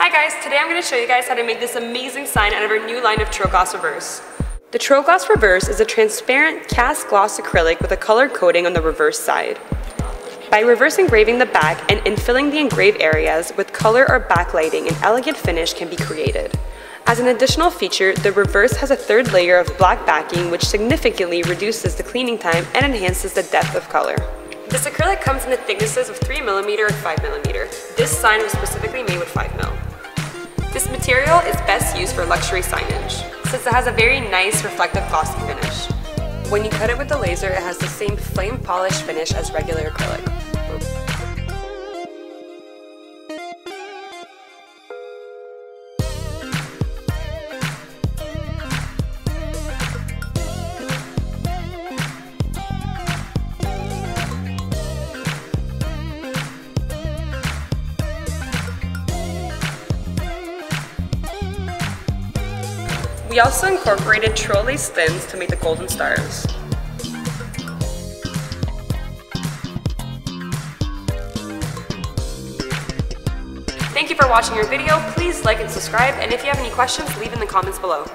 Hi guys, today I'm going to show you guys how to make this amazing sign out of our new line of TroGlass Reverse. The TroGlass Reverse is a transparent cast gloss acrylic with a colored coating on the reverse side. By reverse engraving the back and infilling the engraved areas with color or backlighting, an elegant finish can be created. As an additional feature, the reverse has a third layer of black backing which significantly reduces the cleaning time and enhances the depth of color. This acrylic comes in the thicknesses of 3mm and 5mm. This sign was specifically made with 5mm. This material is best used for luxury signage, since it has a very nice reflective glossy finish. When you cut it with the laser, it has the same flame polished finish as regular acrylic. We also incorporated TroLace Thins to make the golden stars. Thank you for watching our video. Please like and subscribe, and if you have any questions, leave in the comments below.